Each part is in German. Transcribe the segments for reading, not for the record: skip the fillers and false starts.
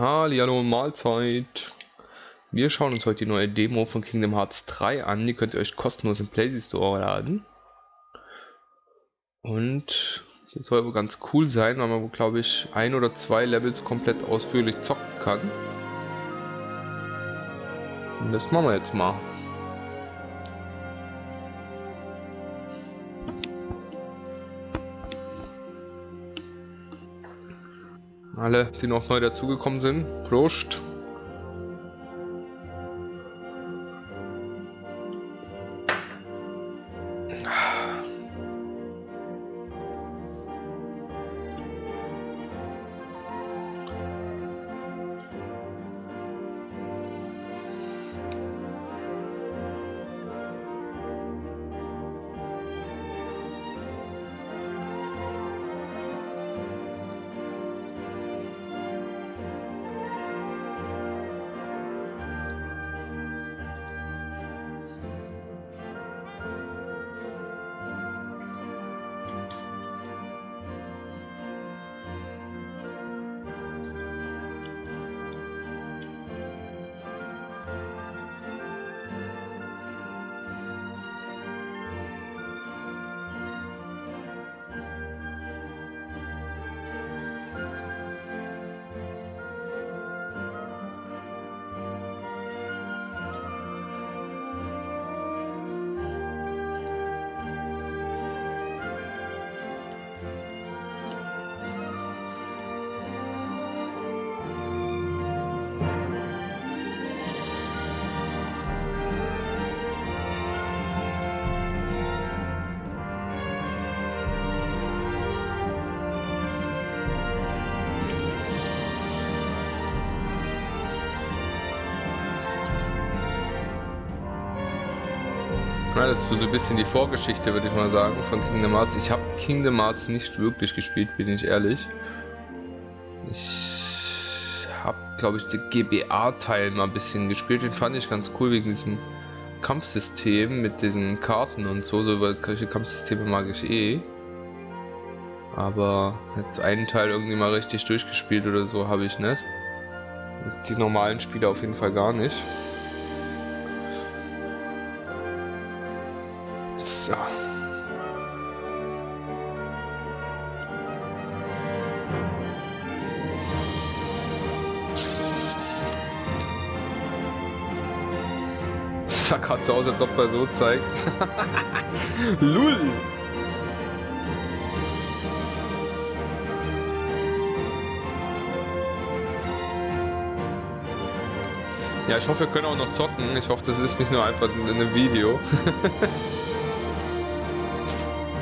Hallihallo, Mahlzeit. Wir schauen uns heute die neue Demo von Kingdom Hearts 3 an. Die könnt ihr euch kostenlos im Playstore laden. Und das soll aber ganz cool sein, weil man, glaube ich, 1 oder 2 Levels komplett ausführlich zocken kann. Und das machen wir jetzt mal. Alle, die noch neu dazugekommen sind, Prost! Das ist so ein bisschen die Vorgeschichte, würde ich mal sagen, von Kingdom Hearts. Ich habe Kingdom Hearts nicht wirklich gespielt, bin ich ehrlich. Ich habe, glaube ich, den GBA-Teil mal ein bisschen gespielt. Den fand ich ganz cool wegen diesem Kampfsystem mit diesen Karten und so. So welche Kampfsysteme mag ich eh. Aber jetzt einen Teil irgendwie mal richtig durchgespielt oder so habe ich nicht. Die normalen Spiele auf jeden Fall gar nicht. So. Das sah gerade so aus, als ob er so zeigt. Lul! Ja, ich hoffe, wir können auch noch zocken. Ich hoffe, das ist nicht nur einfach in einem Video.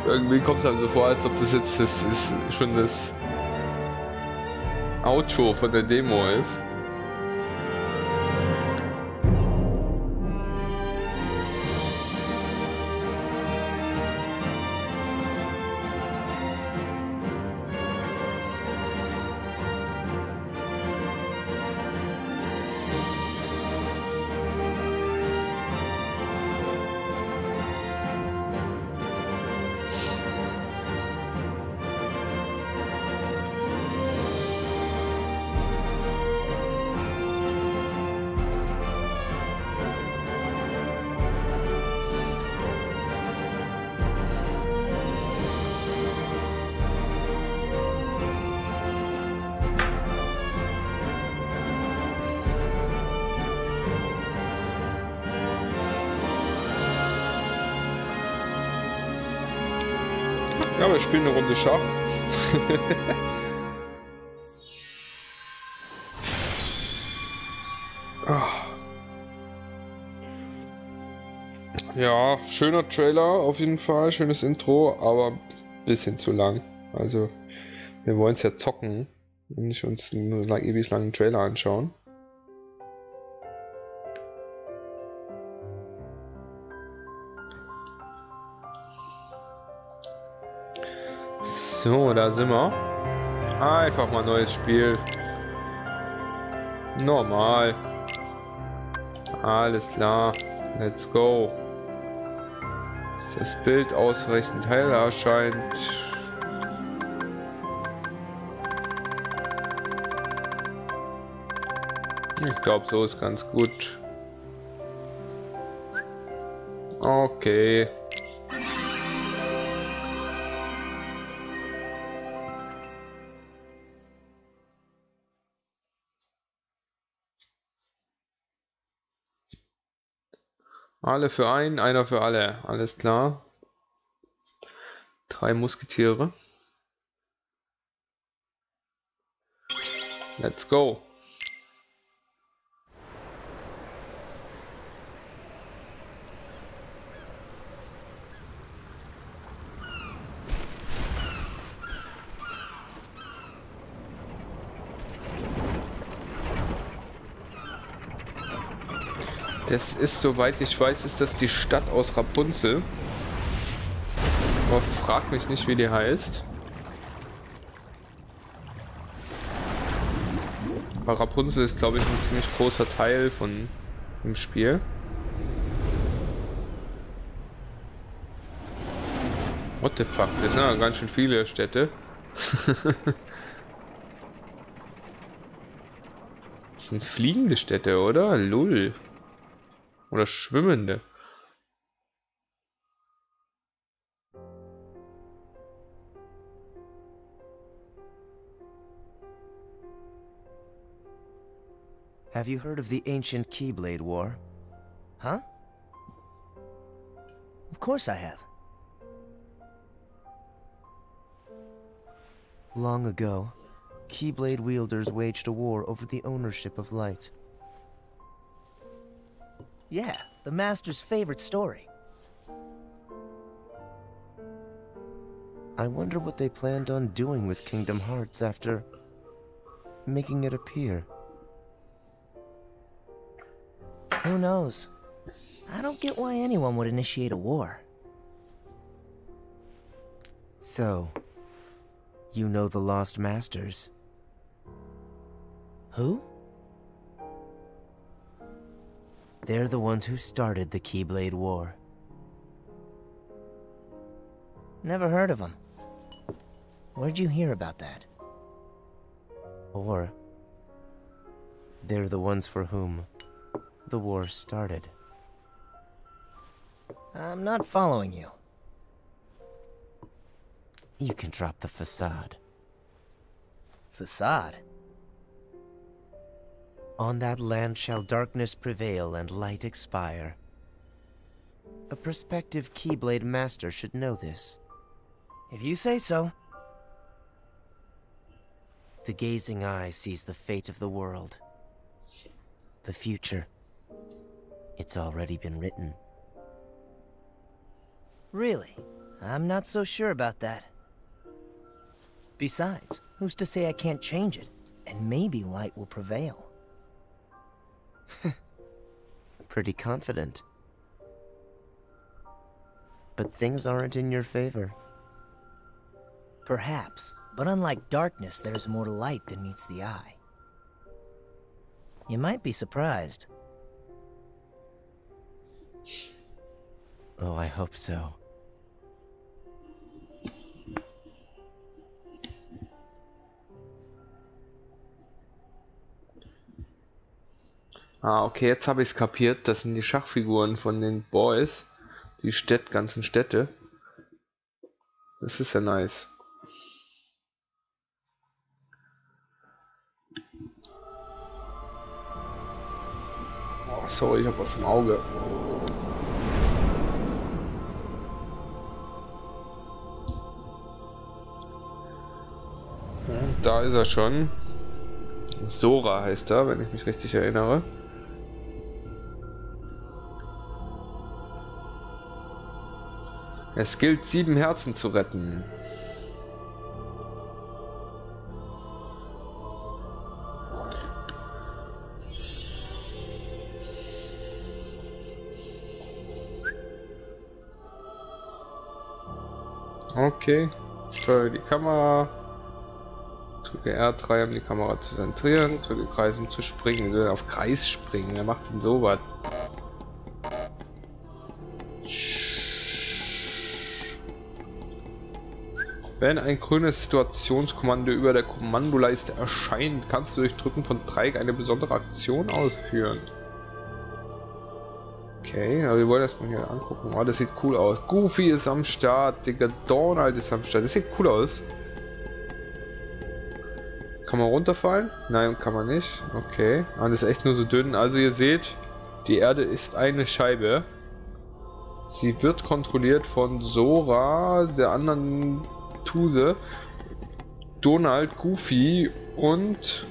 Irgendwie kommt es einem so vor, als ob das jetzt das schon das Outro von der Demo ist. Ja, wir spielen eine Runde Schach. Ja, schöner Trailer auf jeden Fall, schönes Intro, aber ein bisschen zu lang. Also, wir wollen es ja zocken und nicht uns einen ewig langen Trailer anschauen. So, da sind wir. Einfach mal neues Spiel. Normal. Alles klar. Let's go. Ist das Bild ausreichend hell erscheint? Ich glaube, so ist ganz gut. Okay. Alle für einen, einer für alle. Alles klar. 3 Musketiere. Let's go. Das ist, soweit ich weiß, ist das die Stadt aus Rapunzel. Aber frag mich nicht, wie die heißt. Aber Rapunzel ist, glaube ich, ein ziemlich großer Teil von dem Spiel. What the fuck? Das sind ja ganz schön viele Städte. Das sind fliegende Städte, oder? Lull. Oder schwimmende. Have you heard of the ancient Keyblade War? Huh? Of course I have. Long ago, Keyblade wielders waged a war over the ownership of light. Yeah, the master's favorite story. I wonder what they planned on doing with Kingdom Hearts after making it appear. Who knows? I don't get why anyone would initiate a war. So, you know the lost masters? Who? They're the ones who started the Keyblade War. Never heard of them. Where'd you hear about that? Or, they're the ones for whom the war started. I'm not following you. You can drop the facade. Facade? On that land shall darkness prevail and light expire. A prospective Keyblade master should know this. If you say so. The gazing eye sees the fate of the world. The future. It's already been written. Really? I'm not so sure about that. Besides, who's to say I can't change it? And maybe light will prevail. Pretty confident. But things aren't in your favor. Perhaps, but unlike darkness, there's more light than meets the eye. You might be surprised. Oh, I hope so. Ah, okay, jetzt habe ich es kapiert. Das sind die Schachfiguren von den Boys. Die ganzen Städte. Das ist ja nice. Oh, sorry, ich habe was im Auge. Und da ist er schon. Sora heißt er, wenn ich mich richtig erinnere. Es gilt, 7 Herzen zu retten. Okay, steuere die Kamera. Drücke R3, um die Kamera zu zentrieren. Drücke Kreis, um zu springen. Wir sollen auf Kreis springen. Wer macht denn sowas? Wenn ein grünes Situationskommando über der Kommandoleiste erscheint, kannst du durch Drücken von Dreieck eine besondere Aktion ausführen. Okay, aber wir wollen erstmal hier angucken. Oh, das sieht cool aus. Goofy ist am Start, Digga, Donald ist am Start. Das sieht cool aus. Kann man runterfallen? Nein, kann man nicht. Okay. Ah, das ist echt nur so dünn. Also ihr seht, die Erde ist eine Scheibe. Sie wird kontrolliert von Sora, der anderen Tuse, Donald, Goofy und...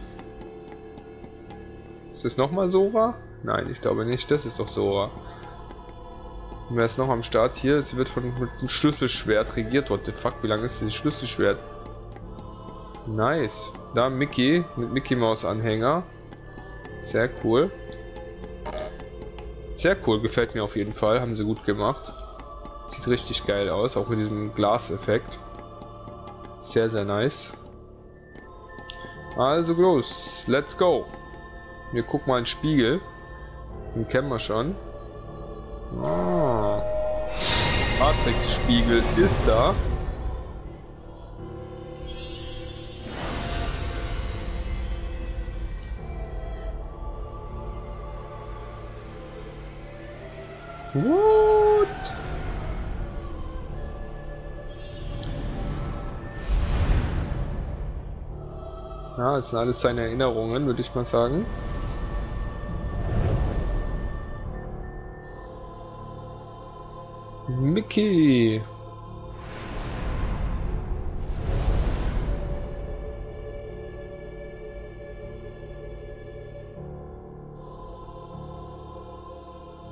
Ist das nochmal Sora? Nein, ich glaube nicht. Das ist doch Sora. Und wer ist noch am Start hier? Sie wird mit dem Schlüsselschwert regiert. What the fuck, wie lange ist dieses Schlüsselschwert? Nice. Da Mickey mit Mickey Maus Anhänger. Sehr cool. Sehr cool, gefällt mir auf jeden Fall. Haben sie gut gemacht. Sieht richtig geil aus, auch mit diesem Glaseffekt. Sehr, sehr nice. Also los, let's go. Wir gucken mal in den Spiegel. Den kennen wir schon. Ah. Matrix-Spiegel ist da. What? Ja, das sind alles seine Erinnerungen, würde ich mal sagen. Mickey!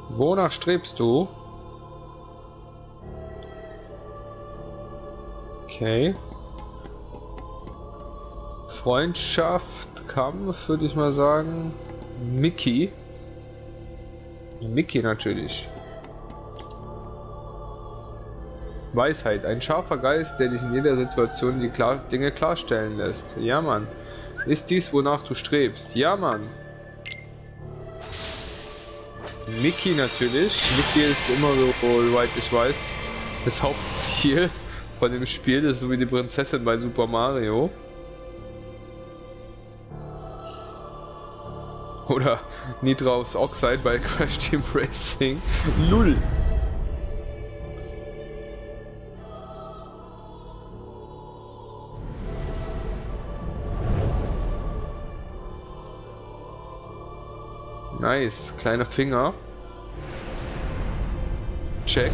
Wonach strebst du? Okay. Freundschaft, Kampf, würde ich mal sagen. Mickey. Mickey natürlich. Weisheit. Ein scharfer Geist, der dich in jeder Situation die Dinge klarstellen lässt. Ja, Mann. Ist dies, wonach du strebst? Ja, Mann. Mickey natürlich. Mickey ist immer, soweit ich weiß, das Hauptziel von dem Spiel. Das ist so wie die Prinzessin bei Super Mario. Oder Nitrous Oxide bei Crash Team Racing. Lull. Nice, kleiner Finger. Check.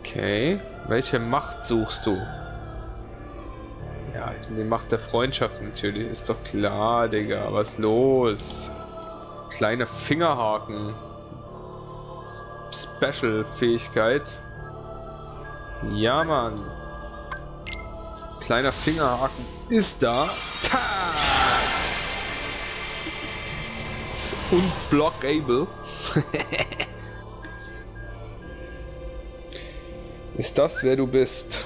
Okay, welche Macht suchst du? Ja, die Macht der Freundschaft natürlich, ist doch klar, Digga. Was los? Kleiner Fingerhaken. Special-Fähigkeit. Ja, Mann. Kleiner Fingerhaken ist da. Ta! Unblockable. Ist das, wer du bist?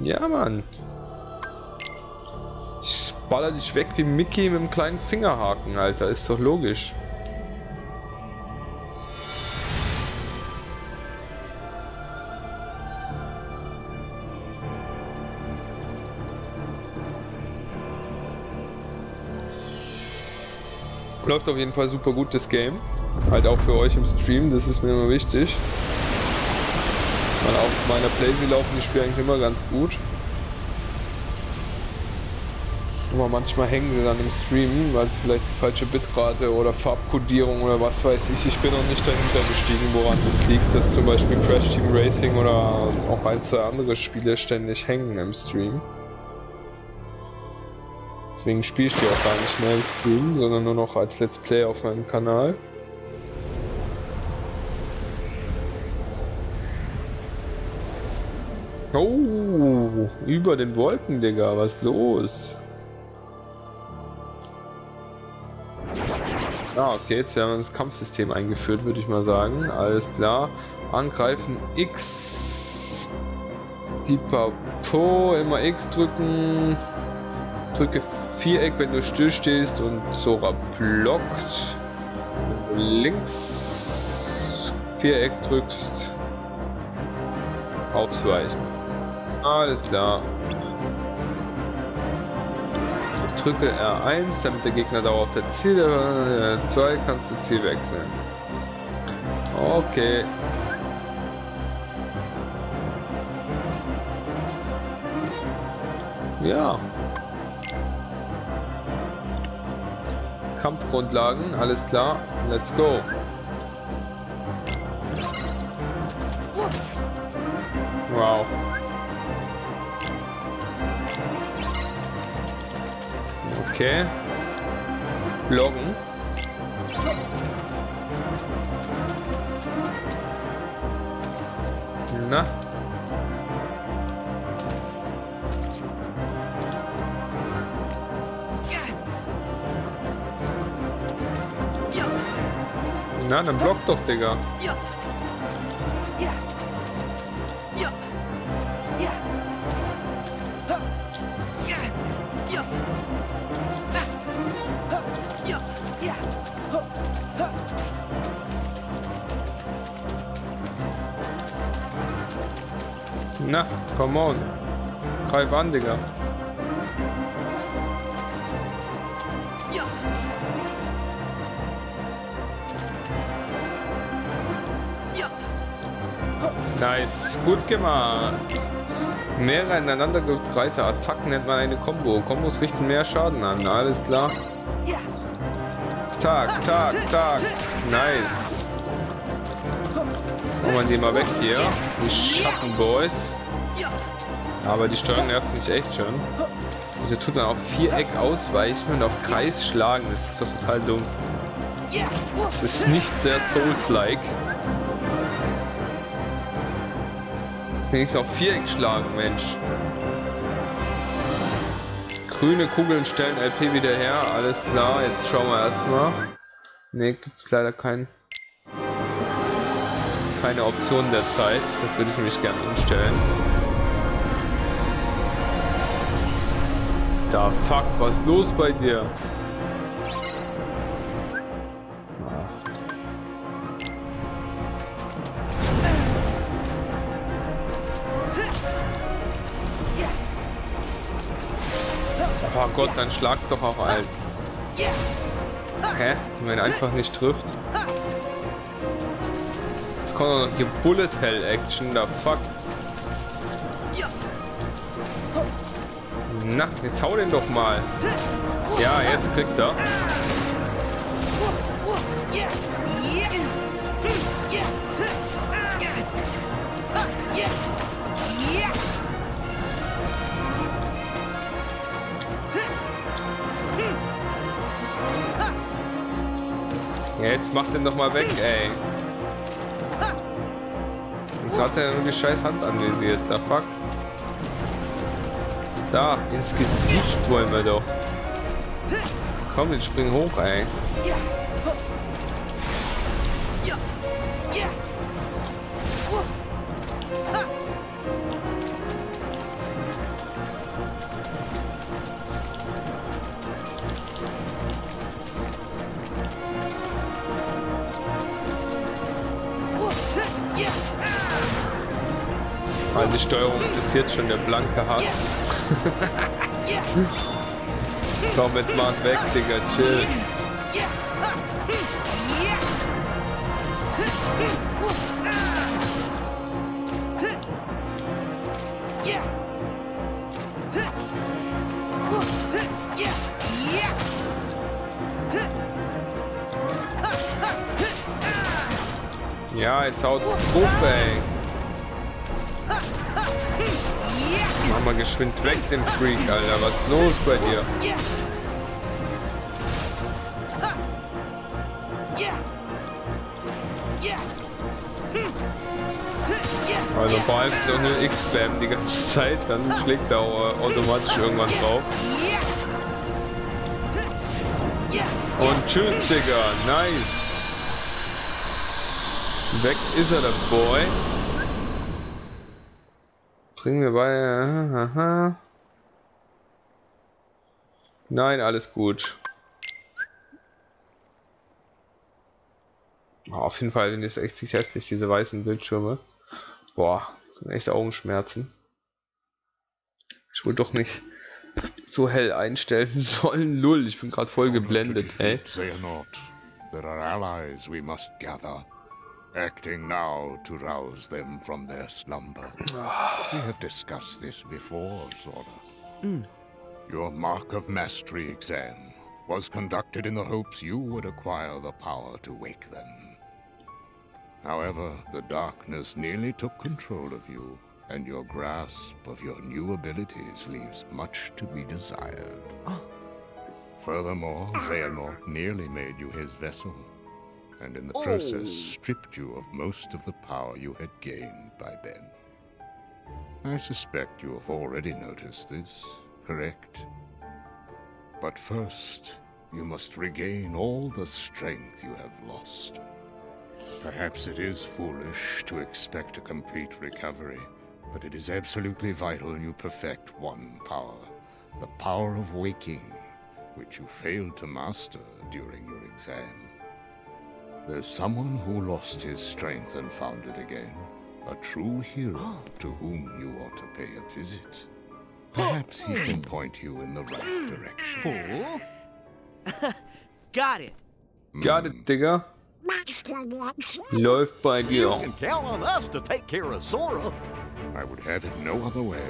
Ja, Mann. Ich baller dich weg wie Mickey mit dem kleinen Fingerhaken, Alter. Ist doch logisch. Läuft auf jeden Fall super gut, das Game. Halt auch für euch im Stream, das ist mir immer wichtig. Weil auf meiner Playsee laufen die Spiele eigentlich immer ganz gut. Aber manchmal hängen sie dann im Stream, weil sie vielleicht die falsche Bitrate oder Farbkodierung oder was weiß ich. Ich bin noch nicht dahinter gestiegen, woran das liegt, dass zum Beispiel Crash Team Racing oder auch ein, zwei andere Spiele ständig hängen im Stream. Deswegen spiele ich die auch gar nicht mehr im Stream, sondern nur noch als Let's Play auf meinem Kanal. Oh, über den Wolken, Digga, was ist los? Ah, okay, jetzt haben wir das Kampfsystem eingeführt, würde ich mal sagen. Alles klar. Angreifen, X. Die Papo, immer X drücken. Drücke Viereck, wenn du still stehst, und Sora blockt. Links Viereck drückst, ausweichen. Alles klar. Ich drücke R1, damit der Gegner dauerhaft auf der Zielhöhe. R2 kannst du Ziel wechseln. Okay. Ja. Kampfgrundlagen, alles klar. Let's go. Wow. Okay. Blocken. Na. Na, dann block doch, Digga. Na, come on. Greif an, Digga. Nice, gut gemacht. Mehrere ineinander gereihte Attacken nennt man eine Combo. Kombos richten mehr Schaden an. Alles klar. Tag, Tag, Tag. Nice. Kommen wir die mal weg hier. Die Schattenboys. Aber die Steuerung nervt mich echt schon. Also tut man auf Viereck ausweichen und auf Kreis schlagen. Das ist doch total dumm. Das ist nicht sehr Souls-like. Wenigstens auf Viereck schlagen, Mensch. Grüne Kugeln stellen LP wieder her. Alles klar, jetzt schauen wir erstmal. Ne, gibt's leider keine Option derzeit. Das würde ich nämlich gerne umstellen. Da fuck, was ist los bei dir? Oh Gott, dann schlag doch auch ein. Hä? Wenn er einfach nicht trifft. Jetzt kommt noch die Bullet Hell Action, da fuck. Na, jetzt hau den doch mal. Ja, jetzt kriegt er. Jetzt macht den doch mal weg, ey. Jetzt hat er nur die scheiß Hand anvisiert. Da fuck. Da, ins Gesicht wollen wir doch. Komm, jetzt spring hoch, ey. Die Steuerung ist jetzt schon der blanke Hass. Komm, jetzt mach weg, Digga, chill. Ja, jetzt haut drauf, ey. Mach mal geschwind weg, dem Freak, Alter. Was ist los bei dir? Also vor allem doch nur X-Spam die ganze Zeit, dann schlägt er automatisch irgendwann drauf. Und tschüss, Digga. Nice. Weg ist er, der Boy. Bringen wir bei. Aha. Nein, alles gut. Auf jeden Fall sind das echt hässlich, diese weißen Bildschirme. Boah, echt Augenschmerzen. Ich wollte doch nicht so hell einstellen sollen. Lull, ich bin gerade voll geblendet, ey. Xehanort, there are allies we must gather. Acting now to rouse them from their slumber. We have discussed this before, Sora. Your mark of mastery exam was conducted in the hopes you would acquire the power to wake them. However, the darkness nearly took control of you, and your grasp of your new abilities leaves much to be desired. Furthermore, Xehanort nearly made you his vessel, and in the process stripped you of most of the power you had gained by then. I suspect you have already noticed this, correct? But first, you must regain all the strength you have lost. Perhaps it is foolish to expect a complete recovery, but it is absolutely vital you perfect one power, the power of waking, which you failed to master during your exam. There's someone who lost his strength and found it again, a true hero to whom you ought to pay a visit. Perhaps he can point you in the right direction. Got it. Got it, Digga. Läuft bei dir. You can count on us to take care of Sora. I would have it no other way.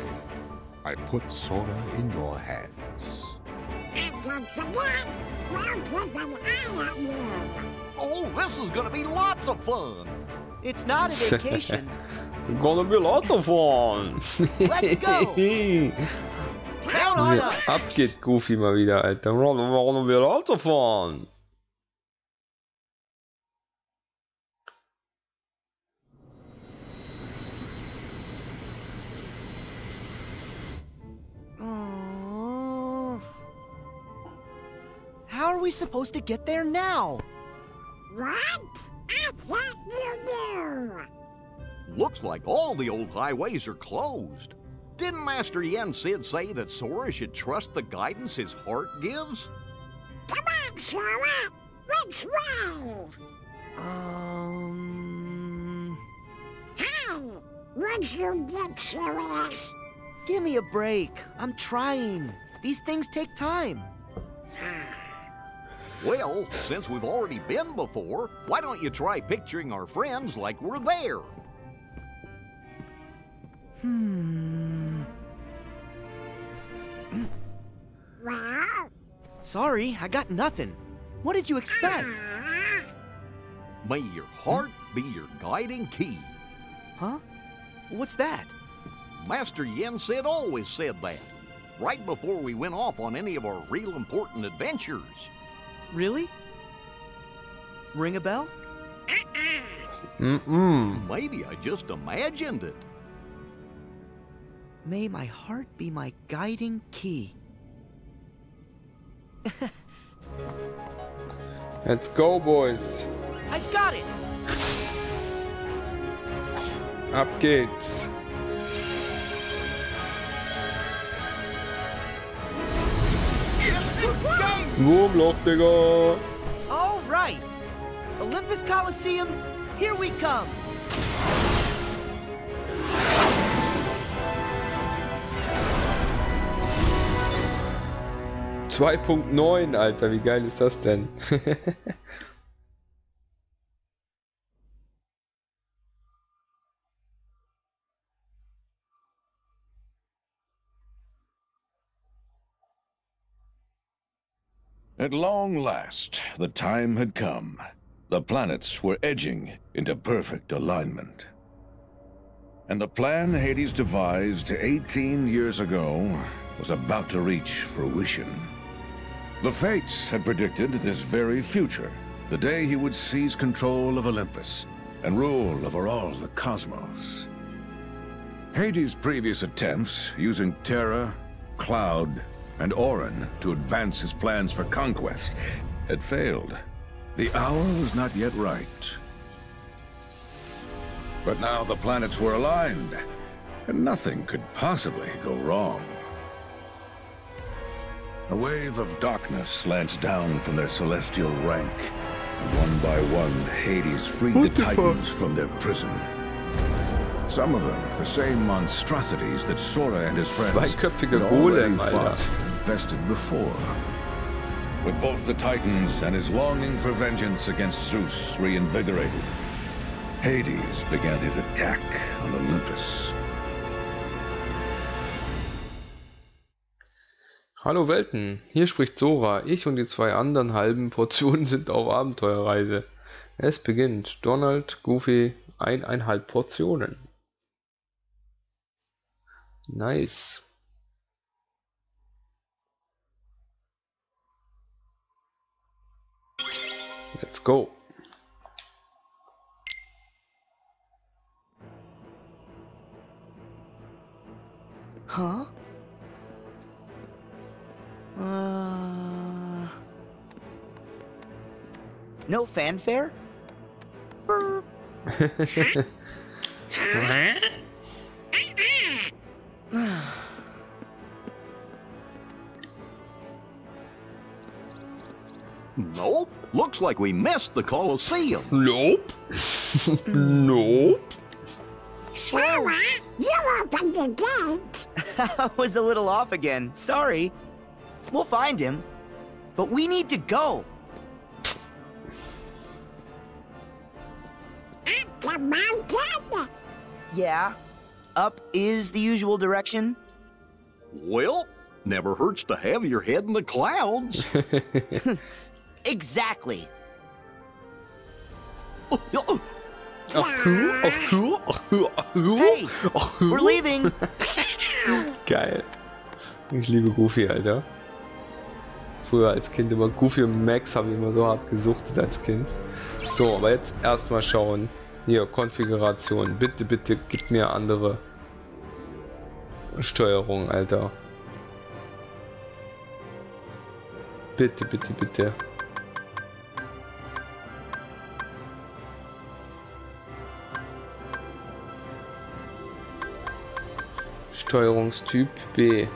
I put Sora in your hands. And don't forget, we'll keep an eye on you. Oh, this is gonna be lots of fun. It's not a vacation. Gonna be lots of fun. Let's go. Ab geht Goofy mal wieder, Alter. Gonna be lots of fun. How are we supposed to get there now? What? I thought you knew. Looks like all the old highways are closed. Didn't Master Yen Sid say that Sora should trust the guidance his heart gives? Come on, Sora! Which way? Hey! Would you get serious? Give me a break. I'm trying. These things take time. Well, since we've already been before, why don't you try picturing our friends like we're there? Sorry, I got nothing. What did you expect? May your heart be your guiding key. Huh? What's that? Master Yen Sid always said that, right before we went off on any of our real important adventures. Really? Ring a bell? Maybe I just imagined it. May my heart be my guiding key. Let's go, boys. I've got it. Ab geht's. Wurmloch, Digga! All right! Olympus Coliseum, here we come! .9, Alter, wie geil ist das denn? At long last, the time had come. The planets were edging into perfect alignment. And the plan Hades devised 18 years ago was about to reach fruition. The fates had predicted this very future, the day he would seize control of Olympus and rule over all the cosmos. Hades' previous attempts using Terra, Cloud, and Orin to advance his plans for conquest had failed. The hour was not yet right. But now the planets were aligned, and nothing could possibly go wrong. A wave of darkness lanced down from their celestial rank, One by one, Hades freed the Titans from their prison. Some of them, the same monstrosities that Sora and his friends fought bested before. With both the Titans and his longing for vengeance against Zeus reinvigorated, Hades began his attack on Olympus. Hallo Welten, hier spricht Sora. Ich und die zwei anderen halben Portionen sind auf Abenteuerreise. Es beginnt. Donald, Goofy, 1,5 Portionen. Nice. Let's go. Huh? No fanfare? Nope. Looks like we missed the Coliseum. Nope. Nope. Sora, you opened the gate. I was a little off again. Sorry. We'll find him, but we need to go. Up the mountain. Yeah, up is the usual direction. Well, never hurts to have your head in the clouds. Exactly. Hey, we're leaving. Geil. Ich liebe Goofy, Alter. Früher als Kind immer Goofy und Max habe ich immer so hart gesuchtet als Kind. So, aber jetzt erstmal schauen. Hier, Konfiguration. Bitte, bitte gib mir andere Steuerung, Alter. Bitte, bitte, bitte. Steuerungstyp B.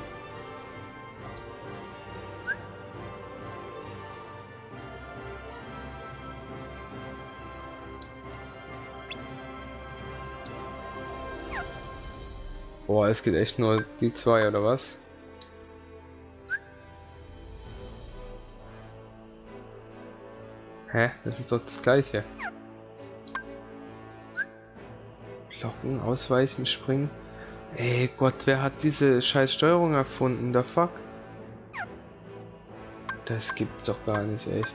Boah, es geht echt nur die zwei, oder was? Hä? Das ist doch das Gleiche. Blocken, ausweichen, springen. Ey Gott, wer hat diese scheiß Steuerung erfunden? The fuck? Das gibt's doch gar nicht, echt.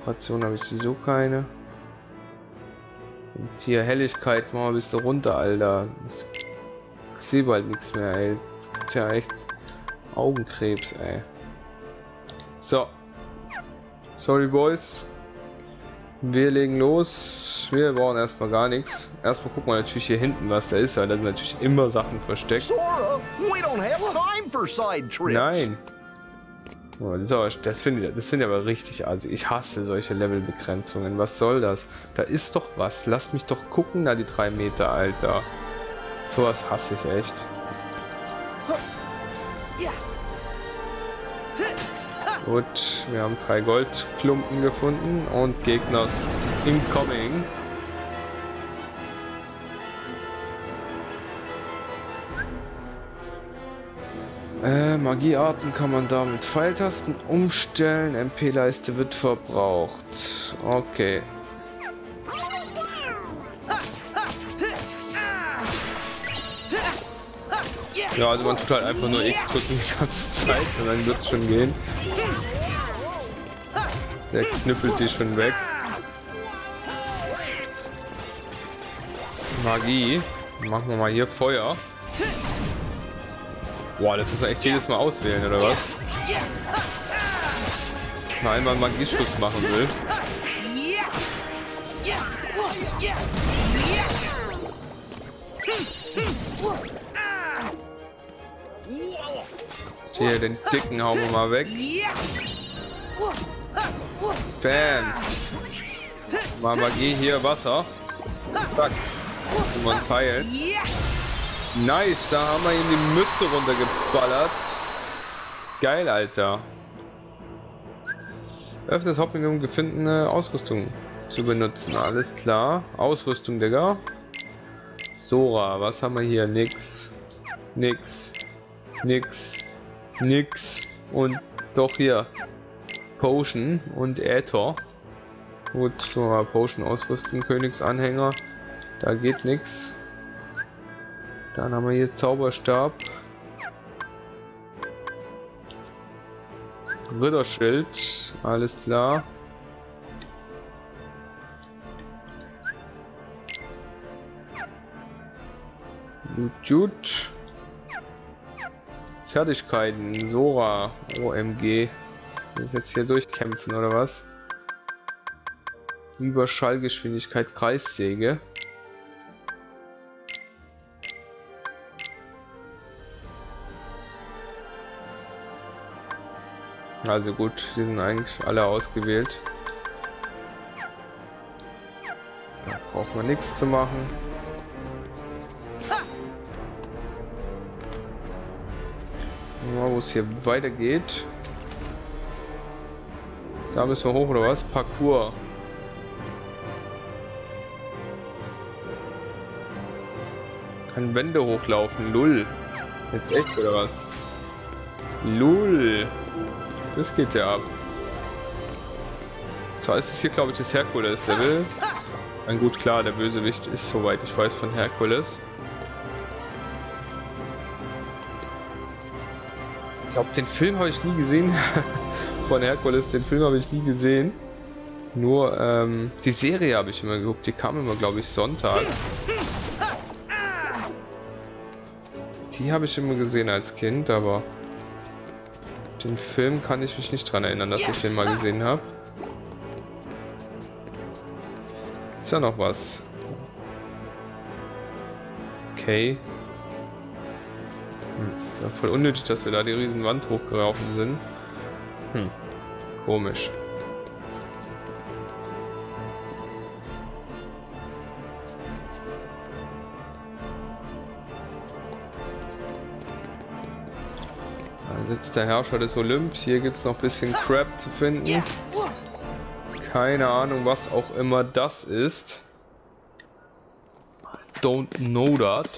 Operation habe ich sowieso keine. Und hier Helligkeit, mal ein bisschen runter, Alter. Ich sehe bald nichts mehr, ey. Es gibt ja echt Augenkrebs, ey. So. Sorry, Boys. Wir legen los. Wir brauchen erstmal gar nichts. Erstmal gucken wir natürlich hier hinten, was da ist. Da sind natürlich immer Sachen versteckt. Sora, we don't have time for side trips. Nein. Oh, das finde ich aber richtig. Also ich hasse solche Levelbegrenzungen. Was soll das? Da ist doch was. Lass mich doch gucken, da die 3 Meter, Alter. Sowas hasse ich echt. Gut, wir haben 3 Goldklumpen gefunden und Gegner incoming. Magiearten kann man da mit Pfeiltasten umstellen. MP-Leiste wird verbraucht. Okay. Ja, also man tut halt einfach nur X drücken die ganze Zeit und dann wird es schon gehen. Der knüppelt die schon weg. Magie. Machen wir mal hier Feuer. Boah, das muss man echt jedes Mal auswählen, oder was? Wenn man einmal einen Magieschuss machen will. Hier, den dicken hauen wir mal weg. Fans. Mal Magie hier, Wasser. Zack. Und uns heilen. Nice, da haben wir ihm die Mütze runtergeballert. Geil, Alter. Öffne das Hauptmenü, gefundene Ausrüstung zu benutzen. Alles klar. Ausrüstung, Digga. Sora, was haben wir hier? Nix. Nix. Nix. Nix. Und doch hier. Potion und Äther. Gut, Potion ausrüsten, Königsanhänger. Da geht nix. Dann haben wir hier Zauberstab. Ritterschild, alles klar. Gut. Fertigkeiten, Sora, OMG. Jetzt hier durchkämpfen oder was? Überschallgeschwindigkeit, Kreissäge. Also gut, die sind eigentlich alle ausgewählt. Da braucht man nichts zu machen. Mal, wo es hier weitergeht. Da müssen wir hoch oder was? Parkour. Kann Wände hochlaufen. Lull. Jetzt echt oder was? Lull. Das geht ja ab. Zwar ist es hier, glaube ich, das Hercules-Level. Dann gut, klar, der Bösewicht ist, soweit ich weiß, von Hercules. Ich glaube, den Film habe ich nie gesehen. Von Hercules, den Film habe ich nie gesehen. Nur die Serie habe ich immer geguckt. Die kam immer, glaube ich, sonntags. Die habe ich immer gesehen als Kind, aber den Film kann ich mich nicht dran erinnern, dass ich den mal gesehen habe. Ist ja noch was. Okay. Ja, voll unnötig, dass wir da die riesen Wand hochgelaufen sind. Hm. Komisch. Da sitzt der Herrscher des Olymps. Hier gibt es noch ein bisschen Crap zu finden. Keine Ahnung, was auch immer das ist. Don't know that.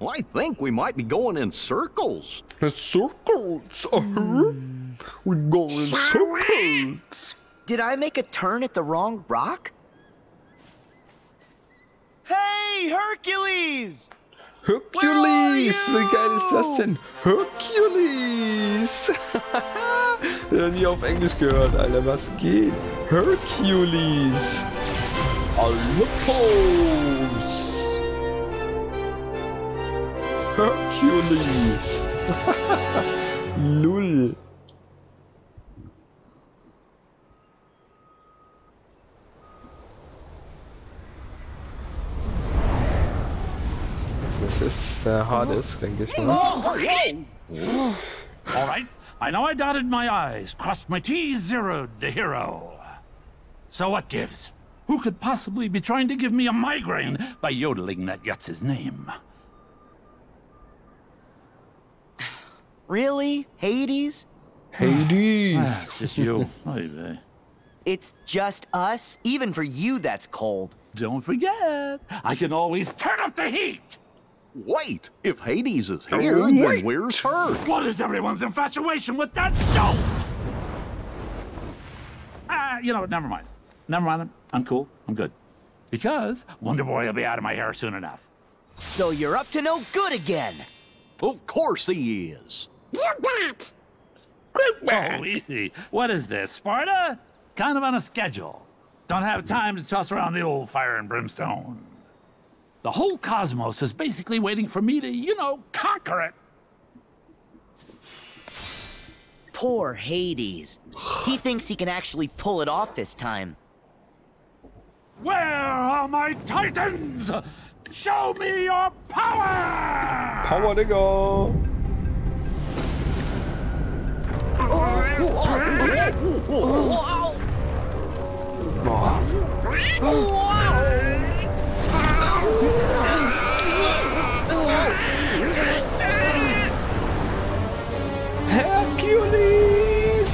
Well, I think we might be going in circles. Circles? We're going in circles. Did I make a turn at the wrong rock? Hey, Hercules! Hercules! Wie geil ist das denn? Hercules! Ich hab nie auf Englisch gehört, Alter. Was geht? Hercules! Olympus! Hercules! Lull! Das ist Hades, denke ich mal. Alright, I know I dotted my I's, crossed my T's, zeroed the hero. So what gives? Who could possibly be trying to give me a migraine by yodeling that Yutz's name? Really? Hades? Hades! It's just you. It's just us? Even for you, that's cold. Don't forget, I can always turn up the heat! Wait, if Hades is here, then where's her? What is everyone's infatuation with that dolt? You know what, never mind. Never mind, I'm cool, I'm good. Because Wonder Boy will be out of my hair soon enough. So you're up to no good again! Of course he is! You're back! Oh, easy. What is this, Sparta? Kind of on a schedule. Don't have time to toss around the old fire and brimstone. The whole cosmos is basically waiting for me to, you know, conquer it. Poor Hades. He thinks he can actually pull it off this time. Where are my titans? Show me your power! Power, Digga! Hercules!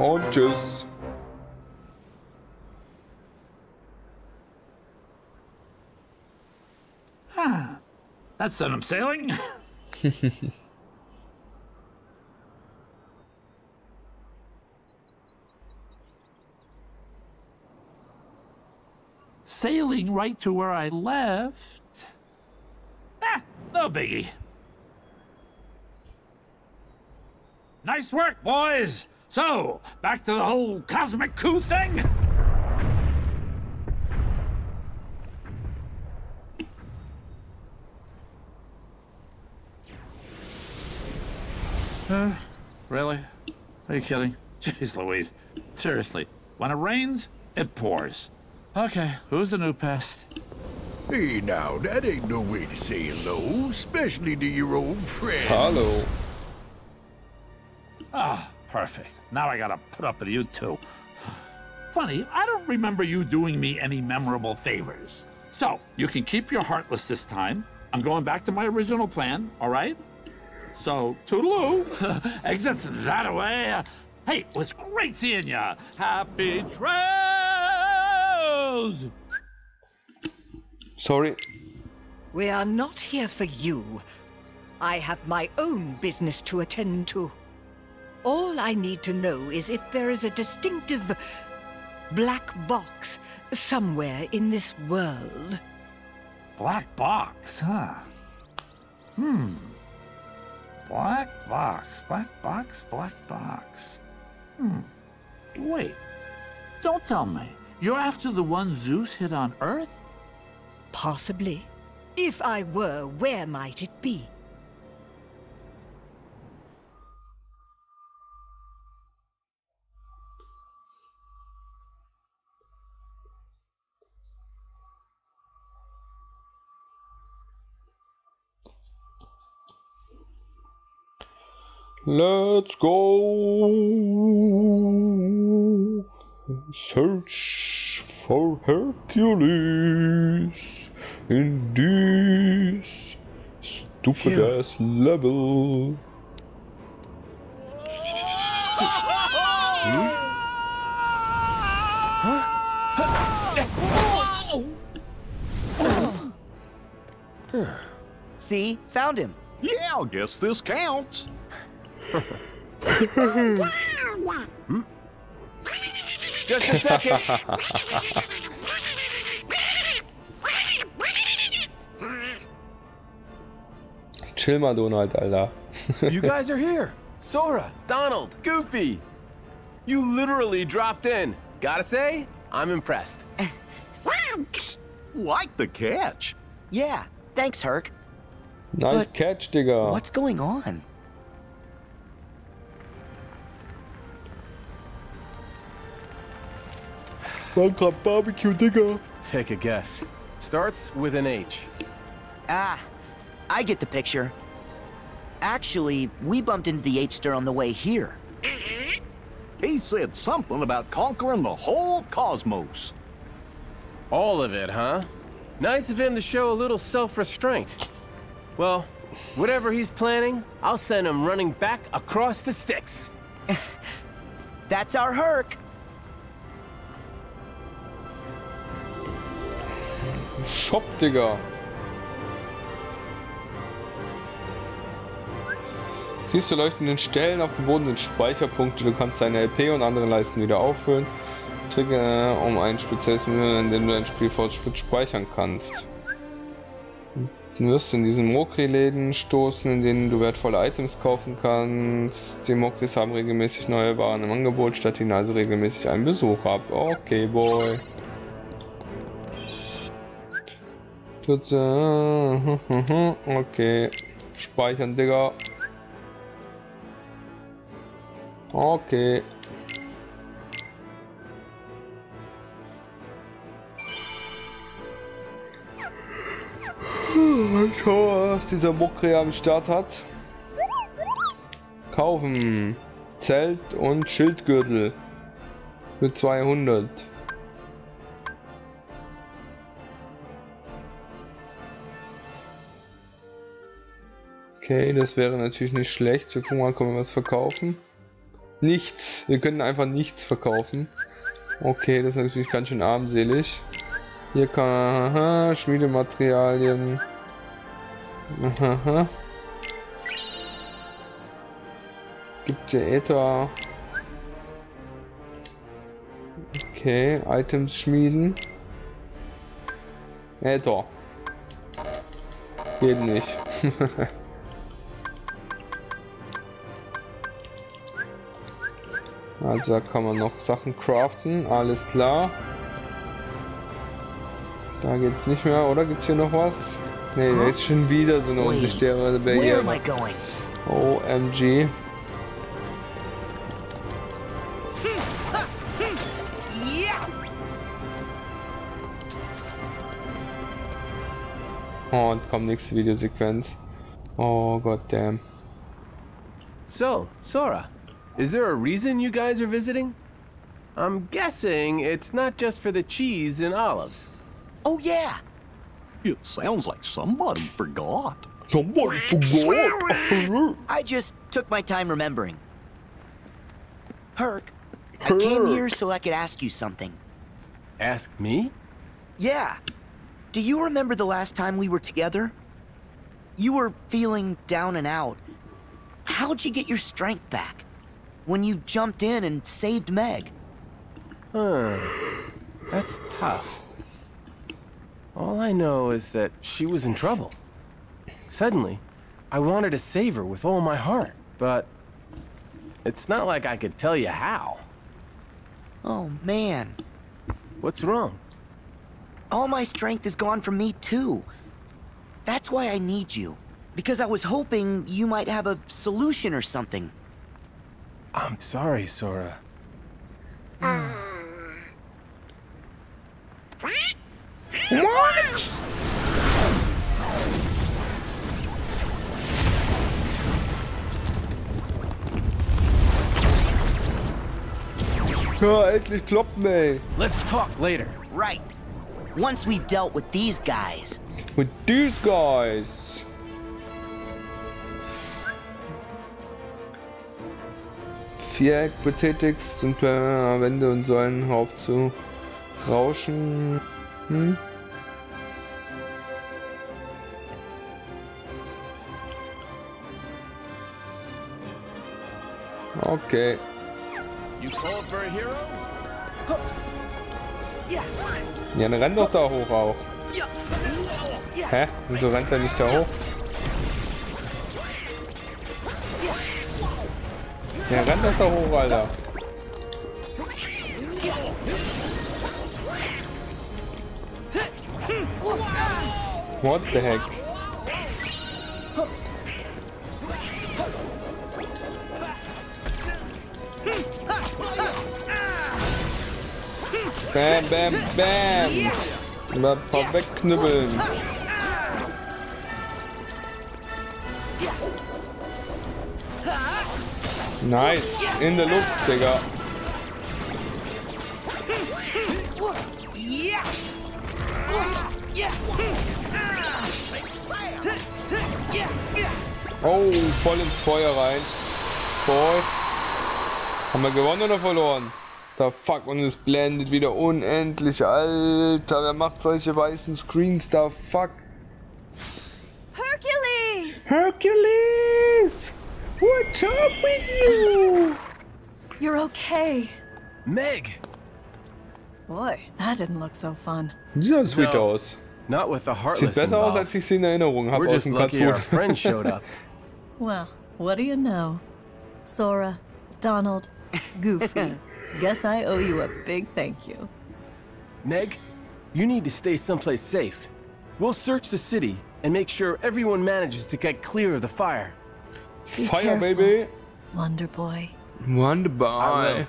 Und tschüss. Ah, that's an upselling. Sailing right to where I left. Ah, no biggie. Nice work, boys. So, back to the whole cosmic coup thing? Really? Are you kidding? Jeez Louise. Seriously, when it rains, it pours. Okay, who's the new pest? Hey now, that ain't no way to say hello, especially to your old friend. Hello. Ah. Perfect. Now I gotta put up with you two. Funny, I don't remember you doing me any memorable favors. So, you can keep your Heartless this time. I'm going back to my original plan, all right? So, toodaloo. Exits that way. Hey, it was great seeing ya. Happy trails! Sorry. We are not here for you. I have my own business to attend to. All I need to know is if there is a distinctive black box somewhere in this world. Black box, huh? Black box, black box, black box. Wait, don't tell me. You're after the one Zeus hid on Earth? Possibly. If I were, where might it be? Let's go search for Hercules in this stupid ass level. See, found him. Yeah, I guess this counts. Just a second. Chill mal, Donald, Alter. You guys are here. Sora, Donald, Goofy. You literally dropped in. Gotta say, I'm impressed. Thanks. Like the catch. Yeah, thanks, Herc. Nice but catch, Digga. What's going on? Barbecue, Digga. Take a guess. Starts with an H. Ah, I get the picture. Actually, we bumped into the H-ster on the way here. He said something about conquering the whole cosmos. All of it, huh? Nice of him to show a little self-restraint. Well, whatever he's planning, I'll send him running back across the sticks. That's our Herc. Shop, Digga. Siehst du leuchtenden Stellen auf dem Boden sind Speicherpunkte. Du kannst deine LP und andere Leisten wieder auffüllen. Trigger, um ein spezielles Menü, in dem du dein Spiel fortschritt speichern kannst. Du wirst in diesen Mokri-Läden stoßen, in denen du wertvolle Items kaufen kannst. Die Mokris haben regelmäßig neue Waren im Angebot, statt ihnen also regelmäßig einen Besuch ab. Okay, boy. Okay, speichern, Digga. Okay. dass dieser Muckrea am Start hat. Kaufen. Zelt und Schildgürtel. Für 200. Okay, das wäre natürlich nicht schlecht. So, guck mal, können wir was verkaufen? Nichts. Wir können einfach nichts verkaufen. Okay, das ist natürlich ganz schön armselig. Hier kann... Aha, Schmiedematerialien. Aha. Gibt ja etwa... Okay, Items schmieden. Etwa. Geht nicht. Also da kann man noch Sachen craften, alles klar. Da geht's nicht mehr, oder? Gibt's hier noch was? Ne, da ist schon wieder so eine unsichtbare Barriere. OMG. Und komm, nächste Videosequenz. Oh god damn. So, Sora. Is there a reason you guys are visiting? I'm guessing it's not just for the cheese and olives. Oh yeah! It sounds like somebody forgot. Somebody forgot? I just took my time remembering. Herc, I came here so I could ask you something. Ask me? Yeah. Do you remember the last time we were together? You were feeling down and out. How'd you get your strength back? When you jumped in and saved Meg. That's tough. All I know is that she was in trouble. Suddenly, I wanted to save her with all my heart, but it's not like I could tell you how. Oh man. What's wrong? All my strength is gone from me too. That's why I need you, because I was hoping you might have a solution or something. I'm sorry, Sora. What? Ja, endlich kloppt, ey. Let's talk later. Right. Once we've dealt with these guys. With these guys. Viereck betätigst und Wände und Säulen auf zu rauschen. Okay. Ja, dann renn doch da hoch auch. Hä? Wieso rennt er nicht da hoch? Ja, rennt das da hoch, Alter. What the heck? Bam, bam, bam. Mal ein paar wegknüppeln. Nice, in der Luft, Digga. Oh, voll ins Feuer rein. Voll. Haben wir gewonnen oder verloren? Da fuck, und es blendet wieder unendlich. Alter, wer macht solche weißen Screens? Da fuck. Hercules! Hercules! What's up with you? You're okay. Meg! Boy, that didn't look so fun. Sieht ja sweet aus. Not with the Heartless. Sieht besser aus, als ich sie in Erinnerung habe aus dem Cartoon. Our friend showed up. Well, what do you know? Sora, Donald, Goofy. Guess I owe you a big thank you. Meg, you need to stay someplace safe. We'll search the city and make sure everyone manages to get clear of the fire. Fire, baby! Wonder Boy. Wonder Boy.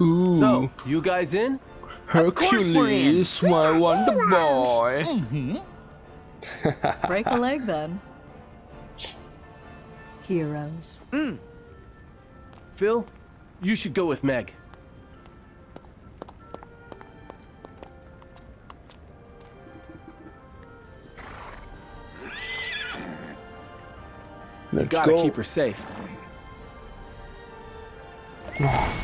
Ooh. So, you guys in? Hercules, my Wonder Boy. Break a leg then. Heroes. Mm. Phil, you should go with Meg. Let's gotta go. Keep her safe. Hmm?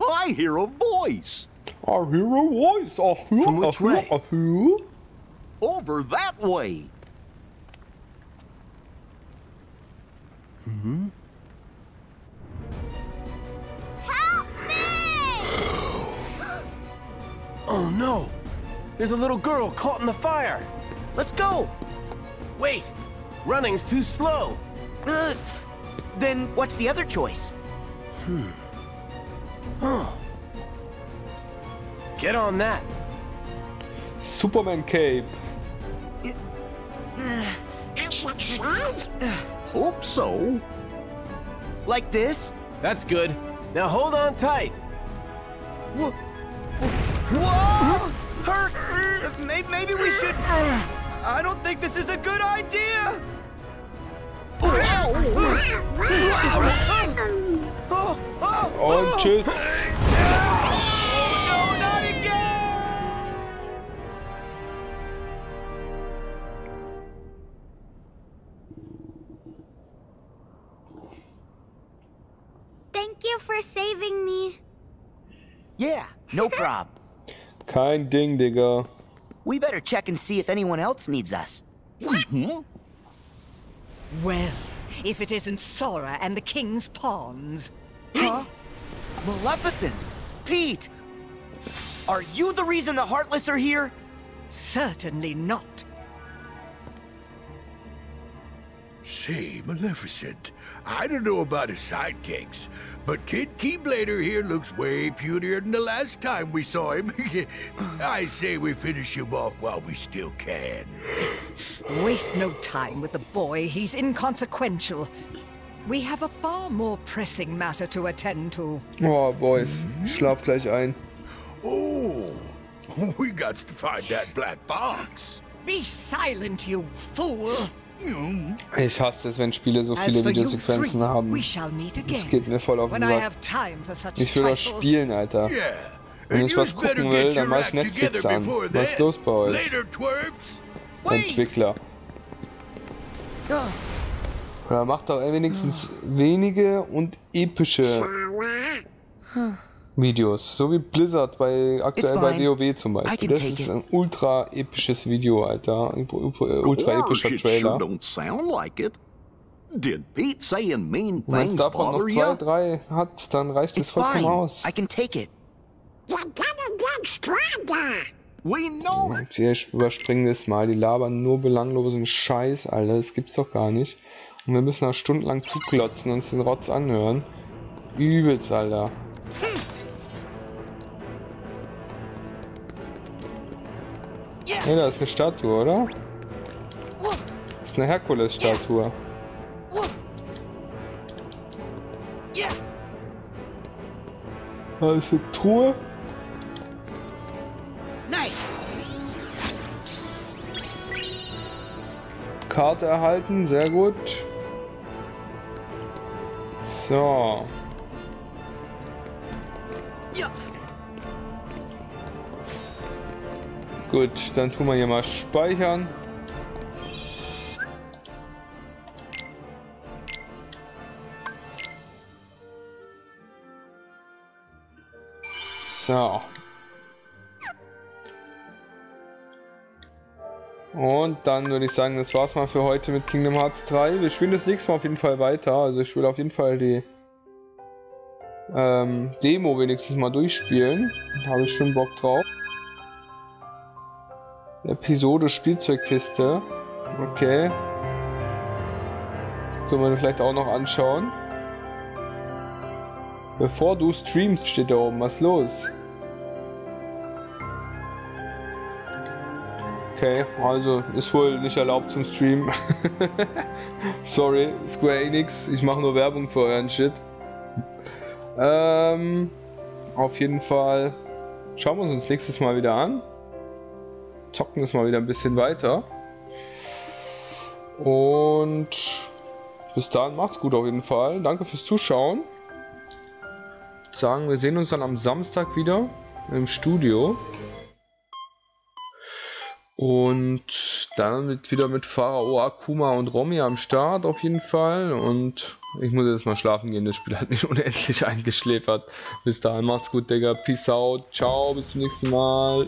I hear a voice. I hear a voice. From which way? Over that way. Hmm? Help me! Oh no! There's a little girl caught in the fire. Let's go. Wait, running's too slow. Then what's the other choice? Hmm. Huh. Get on that. Superman cape. Hope so. Like this? That's good. Now hold on tight. Whoa! Hurt! Maybe we should... I don't think this is a good idea. Oh, tschüss. No, not again. Thank you for saving me. Yeah, no problem. Kein Ding, Digga. We better check and see if anyone else needs us. Mm-hmm. Well, if it isn't Sora and the King's Pawns. Huh? Maleficent! Pete! Are you the reason the Heartless are here? Certainly not. Say, Maleficent, I don't know about his sidekicks, but Kid Keyblader here looks way putier than the last time we saw him. I say we finish him off while we still can. Waste no time with the boy. He's inconsequential. We have a far more pressing matter to attend to. Oh, boys, schlaf gleich ein. Oh, we got to find that black box. Be silent, you fool. Ich hasse es, wenn Spiele so viele Videosequenzen haben. Das geht mir voll auf den Sack. Ich will das spielen, Alter. Wenn ich was gucken will, dann mach ich Netflix an. Was ist los bei euch? Entwickler. Oder macht doch wenigstens wenige und epische Videos. So wie Blizzard aktuell bei WoW zum Beispiel. Das ist ein ultra episches Video, Alter. Ultra epischer Trailer. Wenn es davon noch 2, 3 hat, dann reicht es vollkommen aus. Wir überspringen das mal. Die labern nur belanglosen Scheiß, Alter. Das gibt's doch gar nicht. Und wir müssen da stundenlang zuklotzen und uns den Rotz anhören. Übelst, Alter. Hey, da ist eine Statue, oder? Das ist eine Herkules-Statue. Da ist eine Truhe. Karte erhalten, sehr gut. So. Ja. Gut, dann tun wir hier mal speichern. So. Und dann würde ich sagen, das war's mal für heute mit Kingdom Hearts 3. Wir spielen das nächste Mal auf jeden Fall weiter. Also ich will auf jeden Fall die Demo wenigstens mal durchspielen. Da habe ich schon Bock drauf. Episode Spielzeugkiste. Okay. Das können wir vielleicht auch noch anschauen. Bevor du streamst, steht da oben. Was ist los? Okay, also ist wohl nicht erlaubt zum Stream. Sorry, Square Enix, ich mache nur Werbung für euren Shit. Auf jeden Fall schauen wir uns nächstes Mal wieder an. Zocken es mal wieder ein bisschen weiter. Und bis dahin macht's gut auf jeden Fall. Danke fürs Zuschauen. Ich würde sagen, wir sehen uns dann am Samstag wieder im Studio. Und dann wieder mit Pharao, Akuma und Romy am Start auf jeden Fall. Und ich muss jetzt mal schlafen gehen, das Spiel hat mich unendlich eingeschläfert. Bis dahin, macht's gut, Digga. Peace out. Ciao, bis zum nächsten Mal.